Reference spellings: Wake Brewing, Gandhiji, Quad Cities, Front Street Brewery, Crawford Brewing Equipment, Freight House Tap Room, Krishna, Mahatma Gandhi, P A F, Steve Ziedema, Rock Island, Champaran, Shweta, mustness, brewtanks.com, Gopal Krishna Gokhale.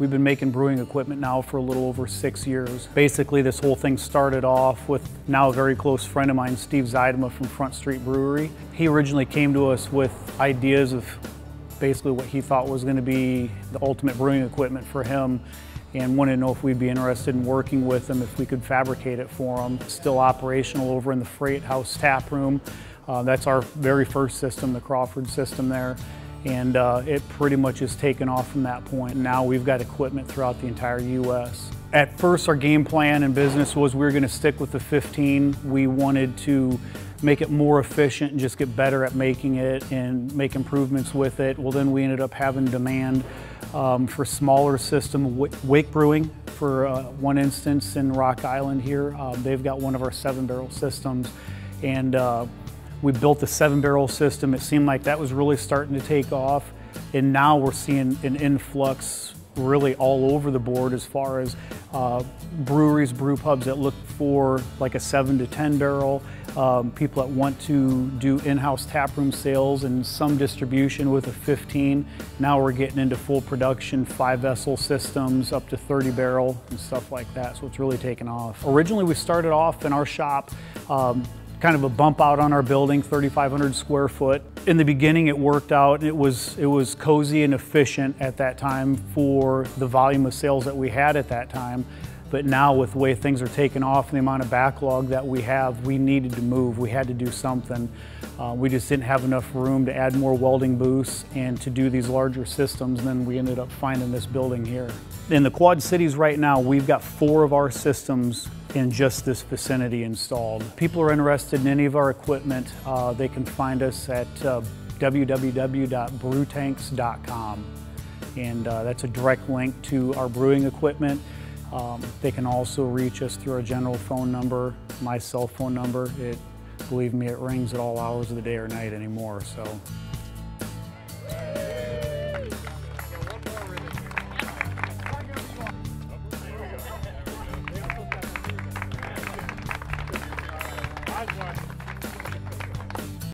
We've been making brewing equipment now for a little over 6 years. Basically, this whole thing started off with now a very close friend of mine, Steve Ziedema from Front Street Brewery. He originally came to us with ideas of basically what he thought was going to be the ultimate brewing equipment for him, and wanted to know if we'd be interested in working with him, if we could fabricate it for him. It's still operational over in the Freight House Tap Room. That's our very first system, the Crawford system there. And it pretty much has taken off from that point. Now we've got equipment throughout the entire U.S. At first, our game plan and business was we were going to stick with the 15. We wanted to make it more efficient and just get better at making it and make improvements with it. Well, then we ended up having demand for smaller system. Wake Brewing, for one instance, in Rock Island here, they've got one of our 7-barrel systems, and we built the 7-barrel system. It seemed like that was really starting to take off, and now we're seeing an influx really all over the board as far as breweries, brew pubs that look for like a 7 to 10 barrel, people that want to do in-house taproom sales and some distribution with a 15. Now we're getting into full production 5-vessel systems up to 30 barrel and stuff like that, so it's really taken off. Originally, we started off in our shop, kind of a bump out on our building, 3,500 square foot. In the beginning, it worked out. It was cozy and efficient at that time for the volume of sales that we had at that time. But now, with the way things are taking off and the amount of backlog that we have, we needed to move. We had to do something. We just didn't have enough room to add more welding booths and to do these larger systems. And then we ended up finding this building here. In the Quad Cities right now, we've got 4 of our systems in just this vicinity installed. People are interested in any of our equipment, they can find us at www.brewtanks.com. And that's a direct link to our brewing equipment. They can also reach us through our general phone number, my cell phone number. Believe me, it rings at all hours of the day or night anymore, so.